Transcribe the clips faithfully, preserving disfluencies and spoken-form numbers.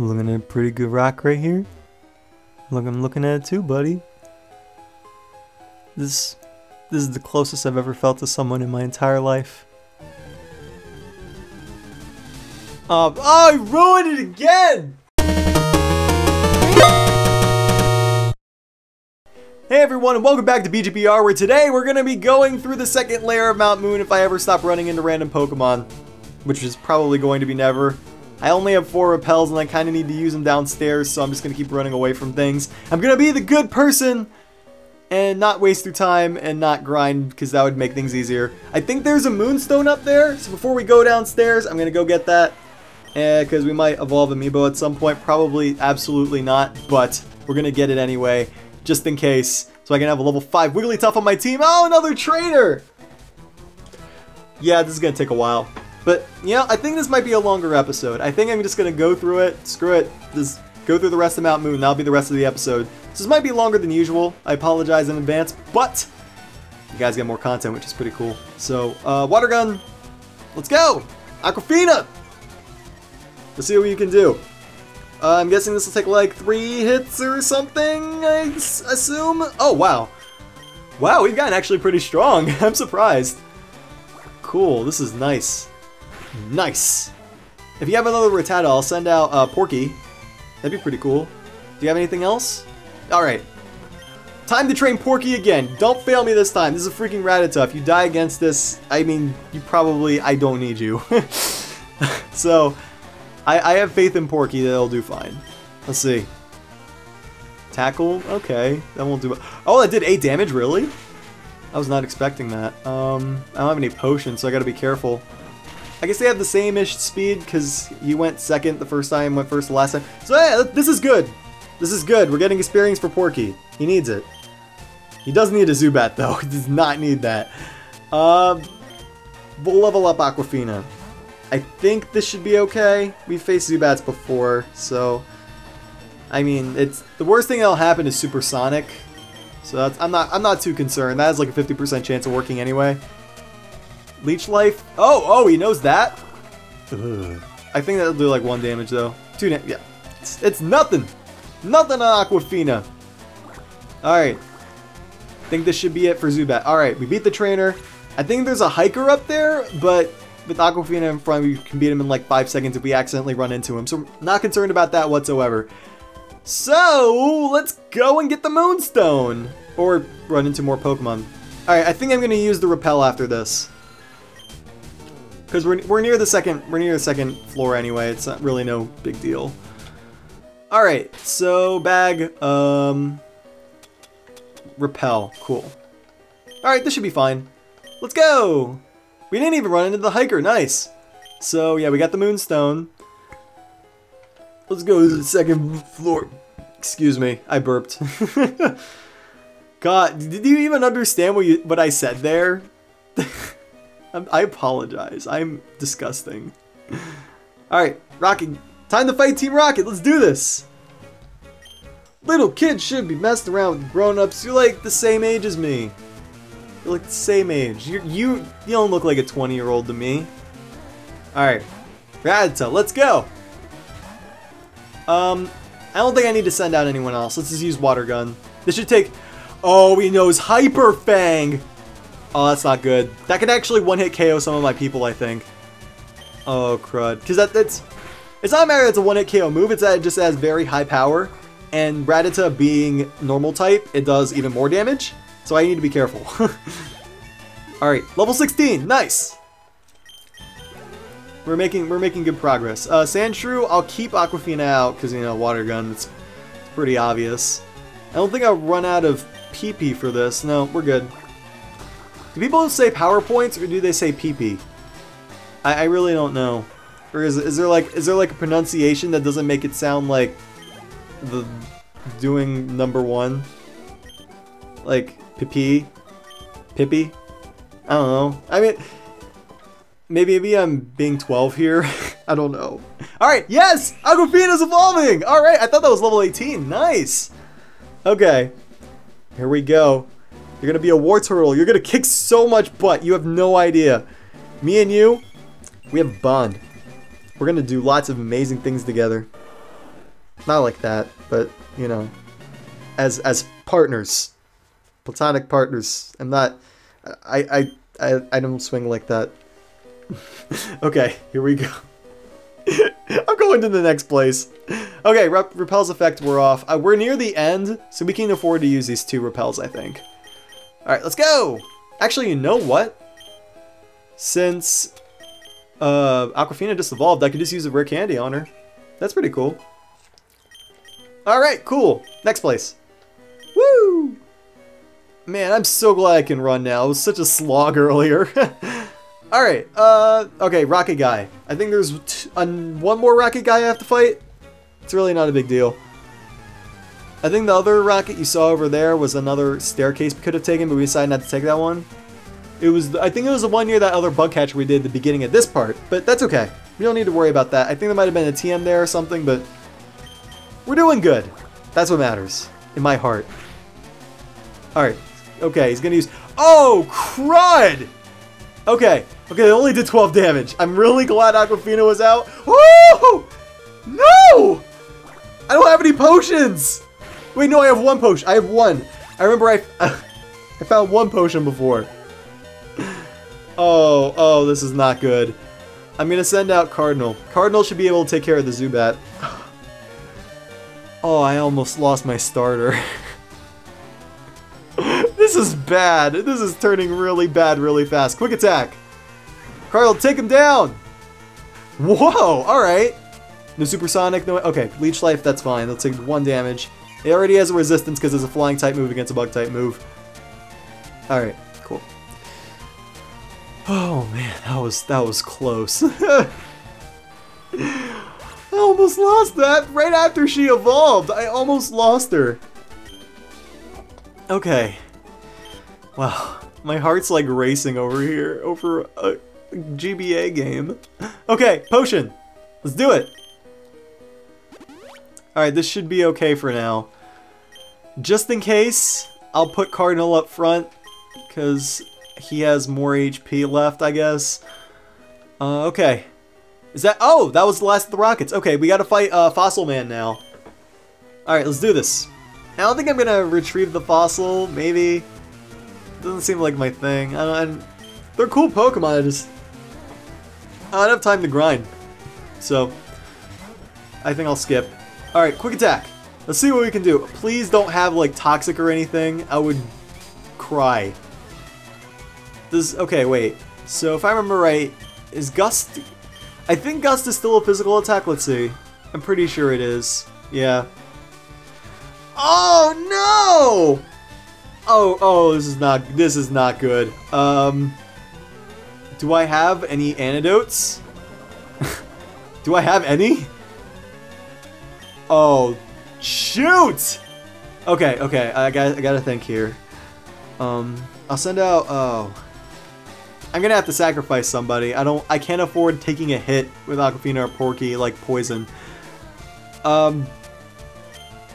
Looking at a pretty good rock right here. Look, I'm looking at it too, buddy. This, this is the closest I've ever felt to someone in my entire life. Um, oh, I ruined it again! Hey everyone, and welcome back to B G P R, where today we're going to be going through the second layer of Mount Moon if I ever stop running into random Pokemon. Which is probably going to be never. I only have four repels and I kind of need to use them downstairs, so I'm just going to keep running away from things. I'm going to be the good person and not waste your time and not grind, because that would make things easier. I think there's a Moonstone up there, so before we go downstairs, I'm going to go get that. Because eh, we might evolve amiibo at some point. Probably absolutely not, but we're going to get it anyway, just in case. So I can have a level five Wigglytuff on my team. Oh, another trainer! Yeah, this is going to take a while. But, you know, I think this might be a longer episode. I think I'm just going to go through it. Screw it. Just go through the rest of Mount Moon. That'll be the rest of the episode. So this might be longer than usual. I apologize in advance. But you guys get more content, which is pretty cool. So, uh, water gun. Let's go. Aquafina. Let's see what you can do. Uh, I'm guessing this will take like three hits or something, I assume. Oh, wow. Wow, we've gotten actually pretty strong. I'm surprised. Cool. This is nice. Nice! If you have another Rattata, I'll send out uh, Porky. That'd be pretty cool. Do you have anything else? Alright. Time to train Porky again. Don't fail me this time. This is a freaking Rattata. If you die against this, I mean, you probably... I don't need you. So, I, I have faith in Porky that it'll do fine. Let's see. Tackle? Okay. That won't do... Oh, that did eight damage? Really? I was not expecting that. Um, I don't have any potions, so I gotta be careful. I guess they have the same-ish speed, because you went second the first time, went first the last time. So, yeah, this is good. This is good. We're getting experience for Porky. He needs it. He does need a Zubat, though. He does not need that. Uh, we'll level up Aquafina. I think this should be okay. We've faced Zubats before, so... I mean, it's the worst thing that'll happen is Supersonic. So, that's, I'm not I'm not too concerned. That has, like, a fifty percent chance of working anyway. Leech life. Oh, oh, he knows that. Ugh. I think that'll do like one damage though. Two damage. Yeah. It's, it's nothing. Nothing on Aquafina. Alright. I think this should be it for Zubat. Alright, we beat the trainer. I think there's a hiker up there, but with Aquafina in front, we can beat him in like five seconds if we accidentally run into him. So, I'm not concerned about that whatsoever. So, let's go and get the Moonstone. Or run into more Pokemon. Alright, I think I'm going to use the Repel after this. Because we're, we're near the second we're near the second floor anyway. It's not really no big deal. All right, so bag, um, repel, cool. All right, this should be fine. Let's go. We didn't even run into the hiker. Nice. So yeah, we got the Moonstone. Let's go to the second floor. Excuse me, I burped. God, did you even understand what you what I said there? I apologize. I'm disgusting. Alright, Rocket. Time to fight Team Rocket. Let's do this. Little kids should be messing around with grown-ups. You're like the same age as me. You're like the same age. You're, you you don't look like a twenty-year-old to me. Alright. Rattata, let's go. Um, I don't think I need to send out anyone else. Let's just use Water Gun. This should take... Oh, he knows Hyper Fang. Oh, that's not good. That could actually one-hit K O some of my people, I think. Oh, crud. Because that, that's... It's not a matter that it's a one-hit K O move, it's that it just has very high power. And Rattata being normal type, it does even more damage. So I need to be careful. Alright, level sixteen! Nice! We're making we're making good progress. Uh, Sandshrew, I'll keep Aquafina out, because, you know, Water Gun, it's, it's pretty obvious. I don't think I'll run out of P P for this. No, we're good. Do people say power points or do they say P P? I, I really don't know. Or is is there like is there like a pronunciation that doesn't make it sound like the doing number one? Like P P, Pippy? I don't know. I mean, maybe maybe I'm being twelve here. I don't know. All right, yes, Aquafina's evolving. All right, I thought that was level eighteen. Nice. Okay, here we go. You're gonna be a War Turtle. You're gonna kick so much butt. You have no idea. Me and you, we have a bond. We're gonna do lots of amazing things together. Not like that, but, you know, as as partners, platonic partners. I'm not, I, I, I, I don't swing like that. Okay, here we go. I'm going to the next place. Okay, rep repels effect, we're off. Uh, we're near the end, so we can afford to use these two repels, I think. Alright, let's go! Actually, you know what? Since uh, Aquafina just evolved, I could just use a Rare Candy on her. That's pretty cool. Alright, cool. Next place. Woo! Man, I'm so glad I can run now. It was such a slog earlier. Alright, uh, okay, Rocket Guy. I think there's t un one more Rocket Guy I have to fight. It's really not a big deal. I think the other rocket you saw over there was another staircase we could have taken, but we decided not to take that one. It was, I think it was the one near that other bug catcher we did at the beginning of this part, but that's okay. We don't need to worry about that. I think there might have been a T M there or something, but we're doing good. That's what matters, in my heart. Alright, okay, he's gonna use... Oh, crud! Okay, okay, they only did twelve damage. I'm really glad Aquafina was out. Oh! No! I don't have any potions! Wait, no, I have one potion. I have one. I remember I, uh, I found one potion before. Oh, oh, this is not good. I'm going to send out Cardinal. Cardinal should be able to take care of the Zubat. Oh, I almost lost my starter. This is bad. This is turning really bad really fast. Quick attack. Cardinal, take him down. Whoa, all right. No Supersonic, no... Okay, Leech Life, that's fine. Let's take one damage. It already has a resistance because it's a flying type move against a bug type move. Alright, cool. Oh man, that was that was close. I almost lost that right after she evolved. I almost lost her. Okay. Wow. My heart's like racing over here over a G B A game. Okay, potion. Let's do it. Alright, this should be okay for now. Just in case, I'll put Cardinal up front, because he has more H P left, I guess. Uh, okay. Is that- oh, that was the last of the rockets. Okay, we gotta fight uh, Fossil Man now. Alright, let's do this. I don't think I'm gonna retrieve the fossil, maybe. Doesn't seem like my thing. I don't, they're cool Pokemon, I just... I don't have time to grind. So, I think I'll skip. Alright, quick attack. Let's see what we can do. Please don't have, like, toxic or anything. I would cry. This, okay, wait. So, if I remember right, is Gust... I think Gust is still a physical attack. Let's see. I'm pretty sure it is. Yeah. Oh, no! Oh, oh, this is not... This is not good. Um... Do I have any antidotes? Do I have any? Oh, shoot! Okay, okay, I got, I gotta think here. Um, I'll send out, oh. I'm gonna have to sacrifice somebody. I don't, I can't afford taking a hit with Aquafina or Porky, like poison. Um,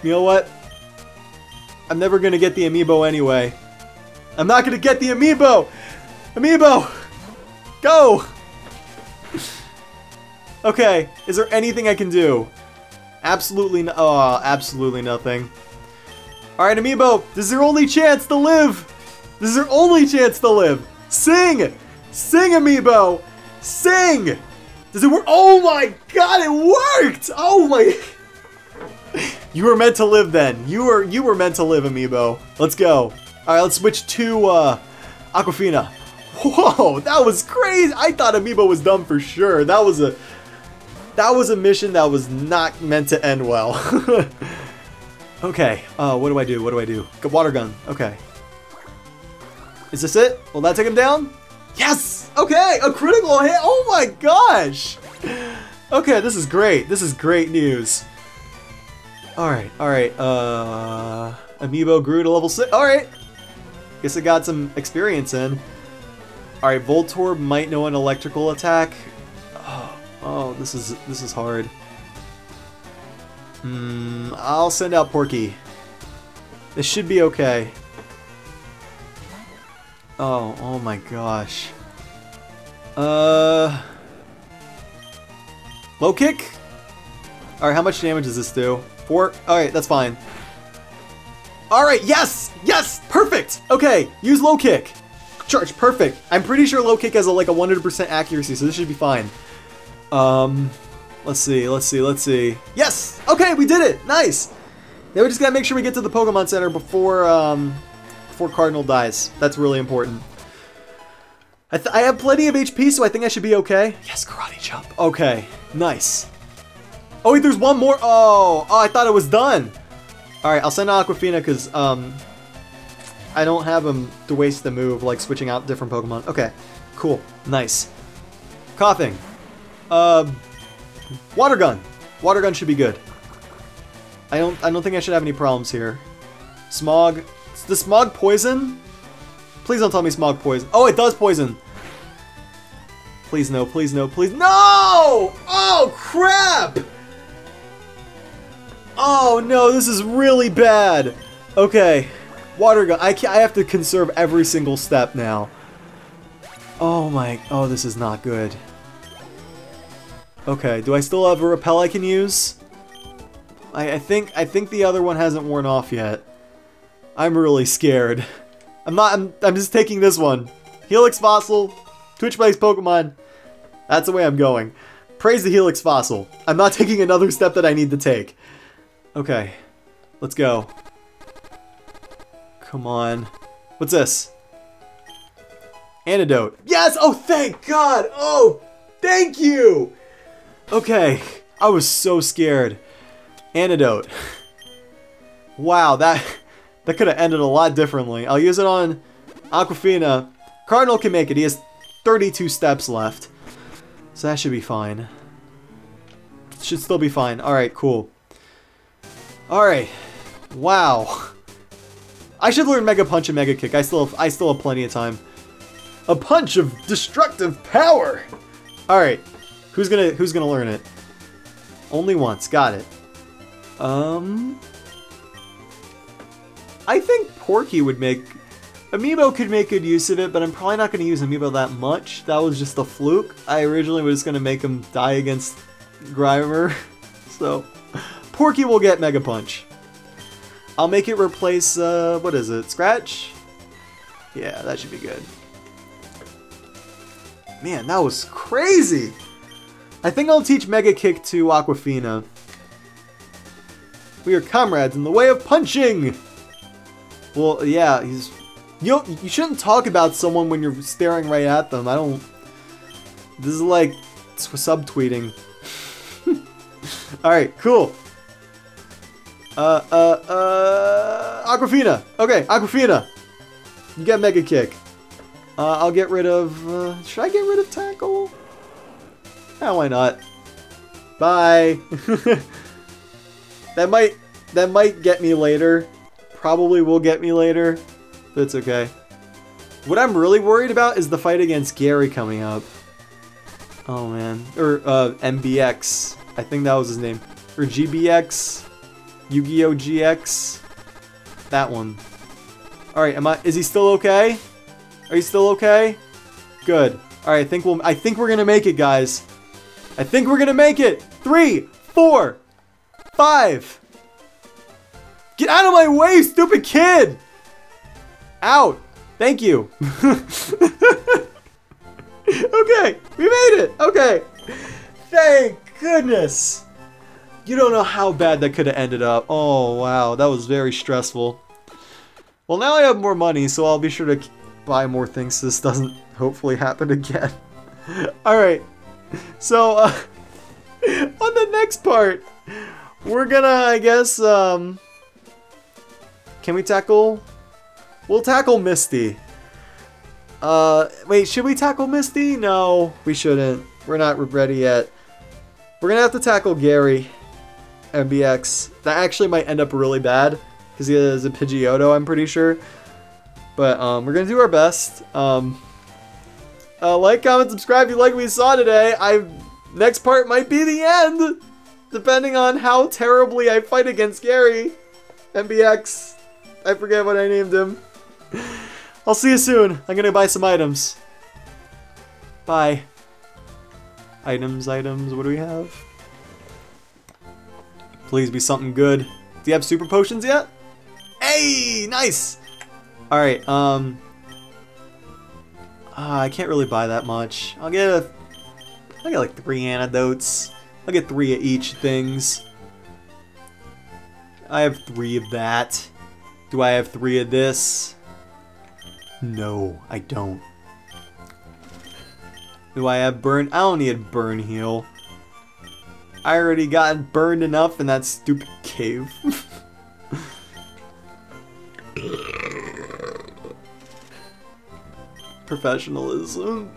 you know what? I'm never gonna get the amiibo anyway. I'm not gonna get the amiibo! Amiibo! Go! Okay, is there anything I can do? Absolutely no- oh, absolutely nothing. Alright, amiibo, this is your only chance to live! This is your only chance to live! Sing! Sing, amiibo! Sing! Does it work? Oh my god, it worked! Oh my... You were meant to live then. You were, you were meant to live, amiibo. Let's go. Alright, let's switch to, uh, Aquafina. Whoa, that was crazy! I thought amiibo was dumb for sure. That was a... That was a mission that was not meant to end well. Okay, uh, what do I do? What do I do? Water gun. Okay. Is this it? Will that take him down? Yes! Okay, a critical hit! Oh my gosh! Okay, this is great. This is great news. Alright, alright. Uh, amiibo grew to level six. Alright! Guess I got some experience in. Alright, Voltorb might know an electrical attack. Oh, this is this is hard. Hmm, I'll send out Porky. This should be okay. Oh, oh my gosh. Uh, low kick. Alright, how much damage does this do? Four? Alright, that's fine. Alright, yes! Yes! Perfect! Okay, use low kick. Charge, perfect. I'm pretty sure low kick has a, like a one hundred percent accuracy, so this should be fine. Um, let's see, let's see, let's see. Yes! Okay, we did it! Nice! Now we just gotta make sure we get to the Pokemon Center before, um, before Cardinal dies. That's really important. I, th I have plenty of H P, so I think I should be okay. Yes, Karate Chop. Okay, nice. Oh wait, there's one more. Oh, oh I thought it was done. All right, I'll send Aquafina because um, I don't have him to waste the move, like switching out different Pokemon. Okay, cool, nice. Coughing. Uh, water gun. Water gun should be good. I don't. I don't think I should have any problems here. Smog. Does Smog poison? Please don't tell me Smog poison. Oh, it does poison. Please no. Please no. Please no. Oh crap. Oh no, this is really bad. Okay, water gun. I can't, I have to conserve every single step now. Oh my. Oh, this is not good. Okay, do I still have a repel I can use? I, I think I think the other one hasn't worn off yet. I'm really scared. I'm not. I'm, I'm just taking this one. Helix fossil, Twitch plays Pokemon. That's the way I'm going. Praise the Helix fossil. I'm not taking another step that I need to take. Okay, let's go. Come on. What's this? Antidote. Yes! Oh, thank God! Oh, thank you! Okay, I was so scared. Antidote. Wow, that that could have ended a lot differently. I'll use it on Aquafina. Cardinal can make it. He has thirty-two steps left. So that should be fine. Should still be fine. Alright, cool. Alright. Wow. I should learn Mega Punch and Mega Kick. I still have, I still have plenty of time. A punch of destructive power! Alright. Who's gonna who's gonna learn it? Only once, got it. Um I think Porky would make Amiibo could make good use of it, but I'm probably not gonna use Amiibo that much. That was just a fluke. I originally was gonna make him die against Grimer. So Porky will get Mega Punch. I'll make it replace uh what is it? Scratch? Yeah, that should be good. Man, that was crazy! I think I'll teach Mega Kick to Aquafina. We are comrades in the way of punching! Well, yeah, he's... You you shouldn't talk about someone when you're staring right at them. I don't... This is like subtweeting. Alright, cool. Uh, uh, uh... Aquafina! Okay, Aquafina! You got Mega Kick. Uh, I'll get rid of... Uh, should I get rid of Tackle? Oh, why not? Bye. That might that might get me later. Probably will get me later. But it's okay. What I'm really worried about is the fight against Gary coming up. Oh man. Or uh M B X. I think that was his name. Or G B X. Yu-Gi-Oh G X. That one. Alright, am I is he still okay? Are you still okay? Good. Alright, I think we'll I think we're gonna make it, guys. I think we're gonna make it! Three, four, five. Get out of my way, stupid kid! Out. Thank you. Okay, we made it. Okay. Thank goodness. You don't know how bad that could have ended up. Oh, wow. That was very stressful. Well, now I have more money, so I'll be sure to buy more things so this doesn't hopefully happen again. Alright. So, uh, on the next part, we're gonna, I guess, um, can we tackle, we'll tackle Misty. Uh, wait, should we tackle Misty? No, we shouldn't. We're not ready yet. We're gonna have to tackle Gary, M B X. That actually might end up really bad, because he has a Pidgeotto, I'm pretty sure. But, um, we're gonna do our best. Um... Uh, like, comment, subscribe if you like what we saw today. I next part might be the end, depending on how terribly I fight against Gary, M B X. I forget what I named him. I'll see you soon. I'm gonna buy some items. Bye. Items, items. What do we have? Please be something good. Do you have super potions yet? Hey, nice! Alright, um... Uh, I can't really buy that much. I'll get a... I'll get like three antidotes. I'll get three of each things. I have three of that. Do I have three of this? No, I don't. Do I have burn? I don't need burn heal. I already got burned enough in that stupid cave. Professionalism.